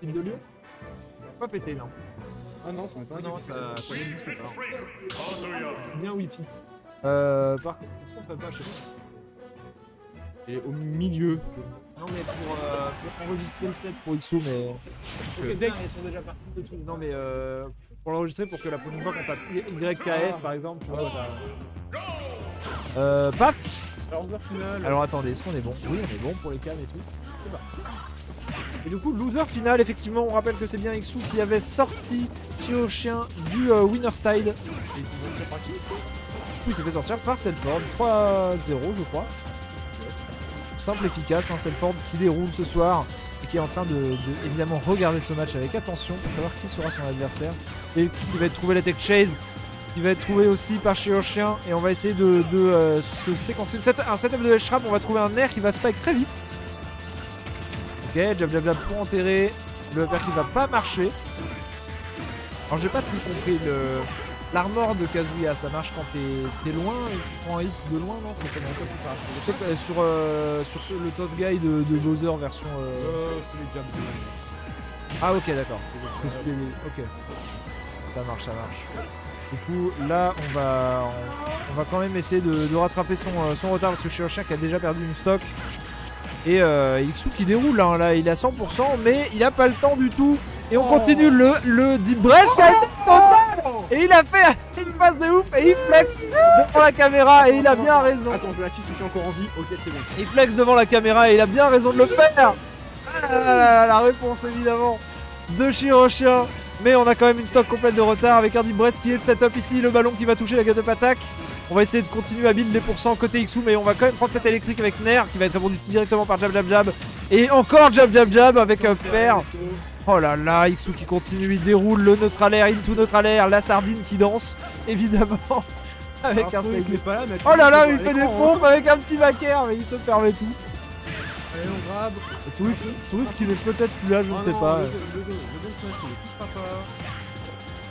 type de lieu? Pas pété, non. Ah non, ça m'a pas. Non, ça n'existe pas. Bien Wii Fit. Par contre, est-ce qu'on peut pas chez nous? Et au milieu. Non, mais pour enregistrer le set pour Xou, mais. Ok, deck, ils sont déjà partis de tout. Non, mais pour l'enregistrer, pour que la prochaine fois qu'on tape YKF par exemple, tu vois. Paf! Alors attendez, est-ce qu'on est bon? Oui, on est bon pour les cams et tout. C'est parti. Et du coup, loser final, effectivement, on rappelle que c'est bien Xou qui avait sorti Chirurgien du winner side. Et il s'est fait sortir par qui, Xou? Oui, il s'est fait sortir par Cellford, 3-0 je crois. Simple, efficace, hein, Cellford qui déroule ce soir et qui est en train de évidemment regarder ce match avec attention pour savoir qui sera son adversaire. Electric qui va être trouvé, la tech chase qui va être trouvé aussi par Chirurgien, et on va essayer de se séquencer. Un setup de H-Trap, on va trouver un air qui va spike très vite. Ok, jab jab jab pour enterrer, le upper qui va pas marcher. Alors j'ai pas tout compris, l'armor de Kazuya, ça marche quand t'es loin, et tu prends un hit de loin, non? C'est comme un peu plus sur le top guy de Bowser version... celui de jab. Ah ok, d'accord, c'est celui de... Ok, ça marche, ça marche. Du coup, là, on va quand même essayer de rattraper son retard, parce que Chirurgien qui a déjà perdu une stock. Et Ykseew qui déroule, hein, là, il est à 100%, mais il n'a pas le temps du tout. Et on continue le Deep Breath, et il a fait une passe de ouf, et il flex devant la caméra, et il a bien raison. Attends, je vérifie si je suis encore en vie, ok, c'est bon. Il flex devant la caméra, et il a bien raison de le faire. La réponse, évidemment, de Chirurgien. Mais on a quand même une stock complète de retard avec un Deep Breath qui est setup ici, le ballon qui va toucher la gueule de Patak. On va essayer de continuer à build les pourcents côté Xou, mais on va quand même prendre cette électrique avec Nair qui va être répondu directement par Jab Jab Jab. Et encore Jab Jab Jab avec un pair. Oh là là, Xou qui continue, il déroule le neutral air, into neutral air, la sardine qui danse, évidemment. Avec un snake. Oh là là, il fait des pompes avec un petit backer, mais il se permet tout. Allez, on grab. Sourif qui n'est peut-être plus là, je ne sais pas.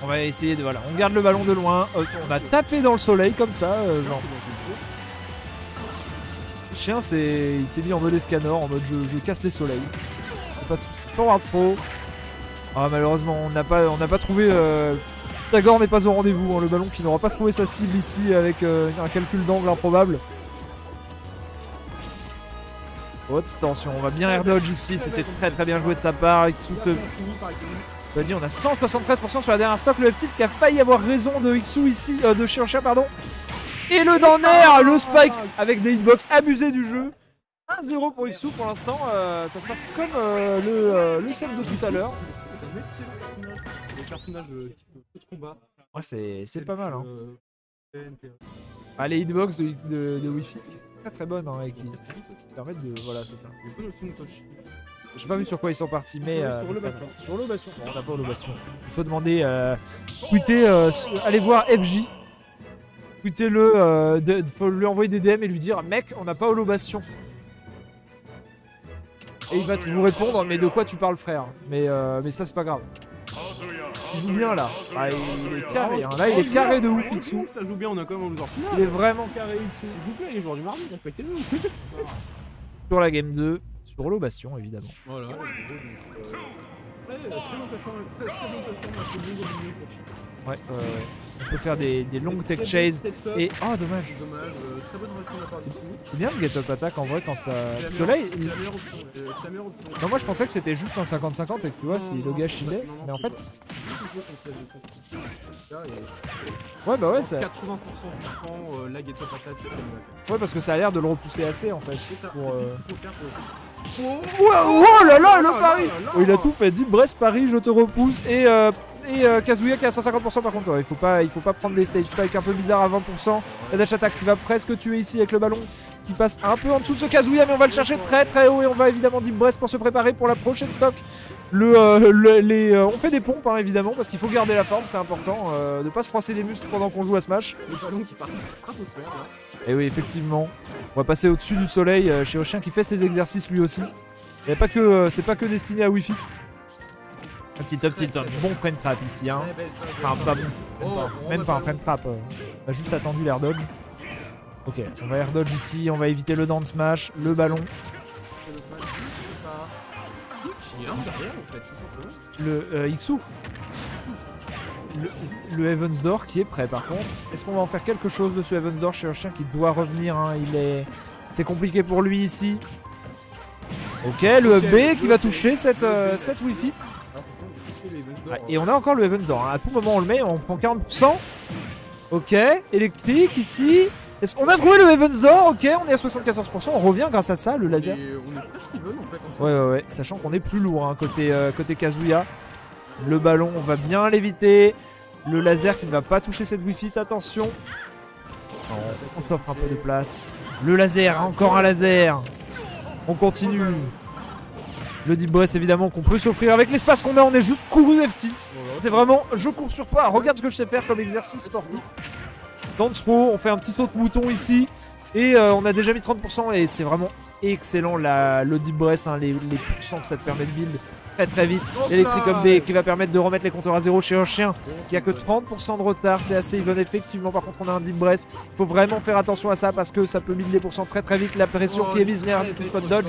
On va essayer de... Voilà, on garde le ballon de loin. On a tapé dans le soleil comme ça. Genre. Le chien, il s'est mis en mode Scanor, en mode je casse les soleils. Pas de soucis. Forward throw. Ah, malheureusement, on n'a pas trouvé... Pythagore n'est pas au rendez-vous. Hein, le ballon qui n'aura pas trouvé sa cible ici avec un calcul d'angle improbable. Oh, attention, on va bien air dodge ici. C'était très très bien joué de sa part. Avec Soute. Je veux dire, on a 173% sur la dernière stock, le F-Tit qui a failli avoir raison de Xou ici, de Chirurgien, pardon. Et le down air, le spike avec des hitbox abusés du jeu. 1-0 pour Xou pour l'instant, ça se passe comme le set de tout à l'heure. Les personnages qui peuvent tout combat. Ouais, c'est pas mal. Hein. Ah, les hitbox de Wii Fit qui sont très très bonnes, hein, et qui permettent de... Voilà, c'est ça. J'ai pas vu sur quoi ils sont partis, mais sur l'Obastion. On n'a pas l'Obastion. Il faut demander. Tweeter, allez voir FJ. Tweetez-le. Faut lui envoyer des DM et lui dire, mec, on n'a pas l'Obastion. Et il va vous répondre, mais de quoi tu parles, frère? Mais ça, c'est pas grave. Il joue bien là. Ah, il est carré. Hein. Là, il est carré de ouf, Xou. Ça joue bien, on a quand même un loser final. Il est vraiment carré, Xou. S'il vous plaît, les joueurs du mardi, respectez-le. Sur la game 2. Pour l'Obastion, évidemment. Voilà. Ouais, on peut faire des longues tech chase. Et oh, dommage. C'est bien le get-up attack en vrai quand t'as. Non, moi je pensais que c'était juste un 50-50 et que tu vois, si le gars chillait. Mais en fait. Ouais, bah ouais, ça. 80% du temps, la get-up attack, c'est. Ouais, parce que ça a l'air de le repousser assez en fait. Pour. Oh là là, le pari! Oh, il a tout fait. Deep Breath, pari, je te repousse. Et Kazuya qui est à 150% par contre. Il faut pas prendre des stage spikes un peu bizarres à 20%. La dash attack qui va presque tuer ici avec le ballon qui passe un peu en dessous de ce Kazuya, mais on va le chercher très très haut et on va évidemment Deep Breath pour se préparer pour la prochaine stock. On fait des pompes, hein, évidemment, parce qu'il faut garder la forme, c'est important de pas se froisser les muscles pendant qu'on joue à Smash. Le ballon qui part très au sphère, là. Et oui, effectivement. On va passer au-dessus du soleil chez Chirurgien qui fait ses exercices lui aussi. C'est pas que destiné à Wii Fit. Un petit top tilt, un bon frame trap ici, hein. Enfin, pas bon. Même pas un frame trap. On a juste attendu l'air dodge. Ok, on va air dodge ici, on va éviter le down smash, le ballon. Le Ykseew. Le Heaven's Door qui est prêt par contre. Est-ce qu'on va en faire quelque chose de ce Heaven's Door chirurgien qui doit revenir hein, il est... C'est compliqué pour lui ici. Ok, le B qui va toucher cette Wii Fit. Ah, et on a encore le Heaven's Door. Hein. À tout moment on le met, on prend 40%. Ok, électrique ici. Est-ce qu'on a trouvé le Heaven's Door? Ok, on est à 74%, on revient grâce à ça, le laser. Et on est plus qu'ils veulent en fait, comme ça. Ouais, sachant qu'on est plus lourd hein, côté Kazuya. Le ballon, on va bien l'éviter. Le laser qui ne va pas toucher cette Wii Fit, attention. Oh, on s'offre un peu de place. Le laser, encore un laser. On continue. Le Deep Breath, évidemment, qu'on peut s'offrir avec l'espace qu'on a. On est juste couru F-tilt. C'est vraiment, je cours sur toi. Regarde ce que je sais faire comme exercice sportif. Dans le throw, on fait un petit saut de mouton ici. Et on a déjà mis 30%. Et c'est vraiment excellent le Deep Breath, hein, les pourcents que ça te permet de build. Très vite, l'électrique OB qui va permettre de remettre les compteurs à zéro chez un chien qui a que 30% de retard, c'est assez even effectivement. Par contre on a un Deep Breath, il faut vraiment faire attention à ça parce que ça peut miner les pourcents très vite, la pression qui est mise derrière tout spot dodge.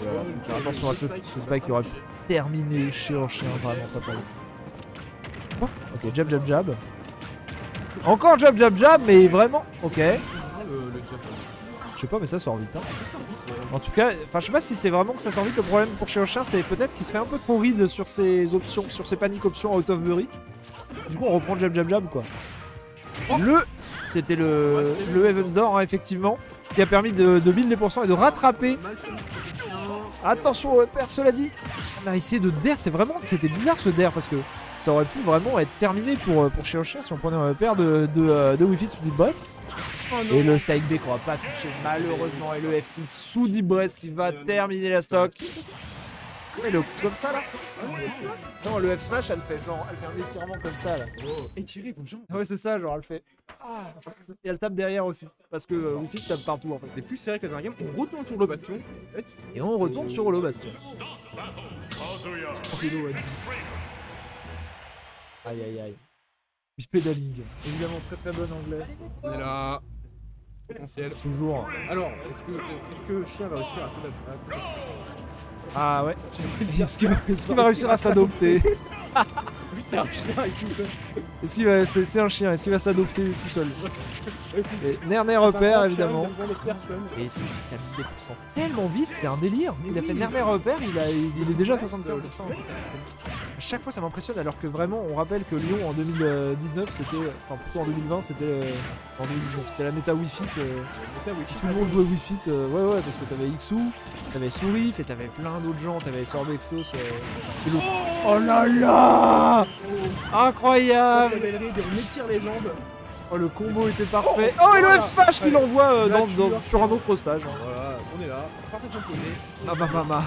Voilà, faire attention à ce spike qui aurait pu terminer chez un chien, vraiment pas mal. Ok, jab. Encore jab, mais vraiment, ok. Je sais pas, mais ça sort vite. Hein. En tout cas, je sais pas si c'est vraiment que ça sort vite. Le problème pour Chirurgien, c'est peut-être qu'il se fait un peu trop ride sur ses options, sur ses paniques options out of bury. Du coup, on reprend jab quoi. C'était le Evans Door, hein, effectivement, qui a permis de build les pourcents et de rattraper. Attention au repère, cela dit. On a essayé de dare, c'était bizarre ce dare parce que ça aurait pu vraiment être terminé pour Chirurgien si on prenait un repère de Wii Fit sous Deep Breath. Et le side B qu'on va pas toucher malheureusement. Et le F-tilt sous Deep Breath qui va terminer la stock. Mais le comme ça là. Non, le F-smash elle fait un étirement comme ça là. Étiré comme genre. Ouais, c'est ça, genre elle fait. Et elle tape derrière aussi. Parce que Wii Fit tape partout en fait. C'est plus serré que la dernière game. On retourne sur le bastion. Et on retourne sur le bastion. Aïe. Pédaling, évidemment très bon anglais. On est là. Potentiel. Toujours. Alors, est-ce que Chien va réussir à s'adapter? Ah ouais. Est-ce qu'il va réussir à s'adopter? C'est un chien et tout seul. C'est un chien, est-ce qu'il va s'adopter tout seul? Nerner repère évidemment. Et est-ce que ça bide des tellement vite, c'est un délire. Il a fait Nerner repère, il est déjà à 75%. A chaque fois ça m'impressionne alors que vraiment on rappelle que Lyon en 2019 c'était, enfin plutôt en 2020 c'était la méta Wii Fit, tout le monde jouait Wii Fit, ouais parce que t'avais Xou, t'avais Sourif et t'avais plein d'autres gens, t'avais Sorbexos et l'autre. Oh là là, incroyable, on étire les jambes. Oh, le combo était parfait. Oh, et le F-Smash qui l'envoie sur un autre stage. Voilà, on est là, parfaitement posé. Ah bah.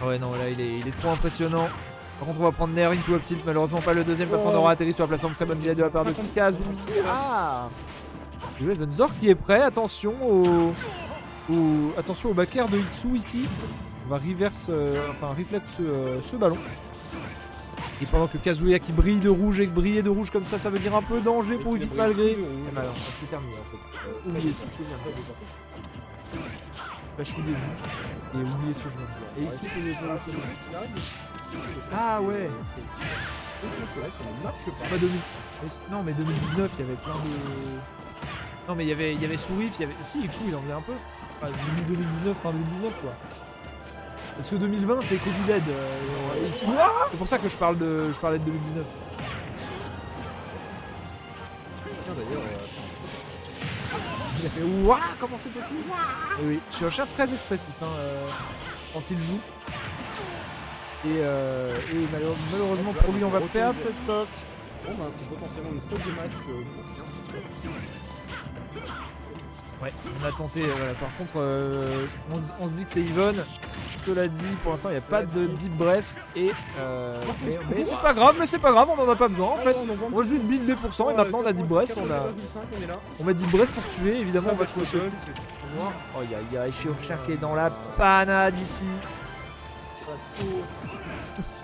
Ouais, non, là il est trop impressionnant. Par contre, on va prendre Nair into up-tilt, malheureusement pas le deuxième parce qu'on aura atterri sur la plateforme. Très bonne idée de la part de Kazuya. Ah, le Evans Door qui est prêt, attention attention au back-air de Itsu ici. On va reflect ce ballon. Et pendant que Kazuya qui brille de rouge et que briller de rouge comme ça, ça veut dire un peu danger pour Wii Fit malgré. C'est terminé en fait. Oubliez ce que je me dis. Ah ouais. Non mais 2019 il y avait plein de... Non mais il y avait Sourif, il y avait... Si, Xou il en faisait un peu. Enfin, 2019, fin 2019 quoi. Parce que 2020 c'est Covid-Dead. C'est pour ça que je parlais de 2019. Il a fait ouah, comment c'est possible? Et oui, je suis un chat très expressif hein, quand il joue. Et malheureusement pour lui, on va perdre cette stock. Bon, ben, c'est potentiellement une stock de match. Ouais, on a tenté. Voilà. Par contre, on se dit que c'est even. Cela dit, pour l'instant, il n'y a pas de deep breath. Mais c'est pas grave, on n'en a pas besoin. En fait, on va juste build les pourcents. Et maintenant, on a deep breath. On va deep breath pour tuer. Évidemment, on va trouver ce. Oh, il y a Ykseew qui est dans la panade ici.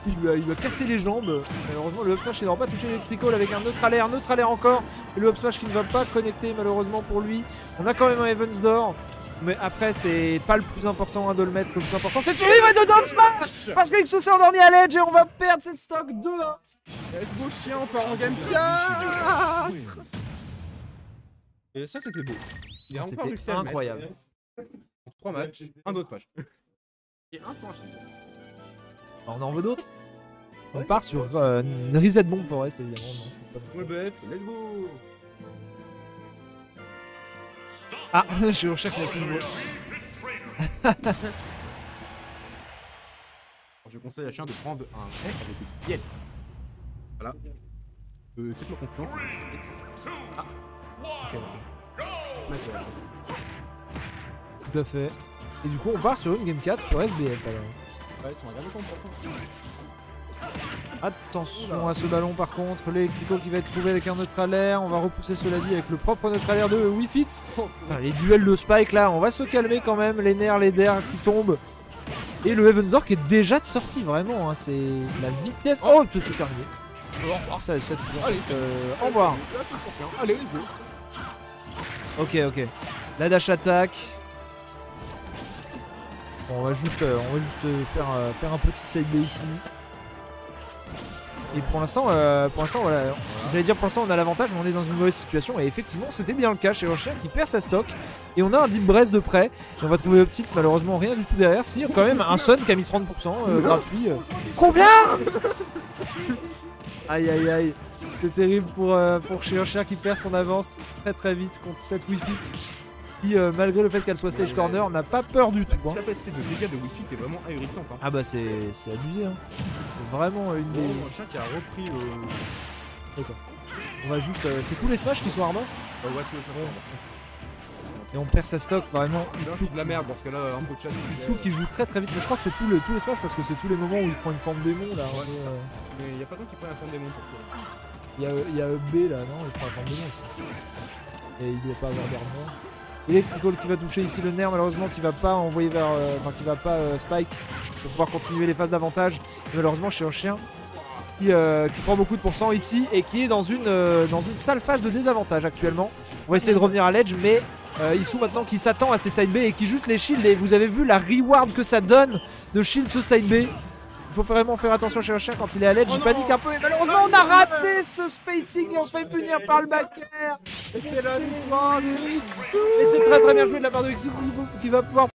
Il lui a cassé les jambes. Malheureusement, le up-smash il n'aura pas touché l'électricole avec un neutre à l'air encore. Et le up-smash qui ne va pas connecter, malheureusement pour lui. On a quand même un Evans Door. mais après c'est pas le plus important de le mettre, le plus important c'est de survivre et de down smash parce que Xou s'est endormi à l'edge et on va perdre cette stock 2-1. Let's go chien, on part en game 4. Et ça c'était beau. C'était incroyable. 3 matchs, un down smash. Et un smash. On en veut d'autres. On part sur une reset bomb forest évidemment. Ouais bah, let's go. Ah, je suis au chef de la plus. Je conseille à chien de prendre un chef avec une pièce. Voilà. Faites-moi confiance, c'est excellent. Ah, okay. Tout à fait. Et du coup, on part sur une game 4 sur SBF alors. Ouais, ils sont à 40%. Attention à ce ballon par contre, l'électrico qui va être trouvé avec un neutral air, on va repousser cela dit avec le propre neutral air de Wii Fit. Enfin, les duels de Spike là, on va se calmer quand même, les nerfs, les ders qui tombent. Et le Heaven's Door qui est déjà de sortie vraiment, hein. C'est la vitesse. Oh, c'est super bien. Ça allez, au revoir. Allez, let's go. Ok, ok. La dash attaque. Bon, on va juste faire un petit side B ici. Et pour l'instant voilà, j'allais dire pour l'instant on a l'avantage mais on est dans une mauvaise situation et effectivement c'était bien le cas chez Enchère qui perd sa stock et on a un Deep Breath de près et on va trouver le petit malheureusement rien du tout derrière si quand même un Sun qui a mis 30% gratuit. Combien? Aïe aïe aïe, c'était terrible pour chez Enchère qui perd son avance très très vite contre cette Wii Fit qui malgré le fait qu'elle soit stage corner n'a pas peur du tout. La capacité de dégâts de Wii Fit est vraiment ahurissante. Hein. Ah bah c'est abusé hein. Vraiment une des... Enchère qui a repris D'accord. On va juste... C'est tous les smash qui sont armés. Ouais, tous les smash. Ouais. Et on perd sa stock, vraiment. Il de la merde parce que là, un peu de chat... Itsu qui joue très très vite, mais je crois que c'est tous les smash parce que c'est tous les moments où il prend une forme démon là. Ouais. Mais il n'y a pas tant qu'il prenne une forme démon pour toi. Il y a B là, non, il prend la forme démon aussi. Et il doit pas avoir d'armure. Electrical qui va toucher ici le nerf malheureusement qui va pas envoyer vers... Enfin qui va pas Spike pour pouvoir continuer les phases d'avantage. Malheureusement chez Enchère qui prend beaucoup de pourcents ici et qui est dans une sale phase de désavantage actuellement. On va essayer de revenir à l'edge mais Xou maintenant qui s'attend à ses side B et qui juste les shield et vous avez vu la reward que ça donne de shield ce side B. Il faut vraiment faire attention chez Enchère quand il est à l'edge, il panique un peu et malheureusement on a raté ce spacing et on se fait punir par le backer. Et c'est très très bien joué de la part de Xou qui va pouvoir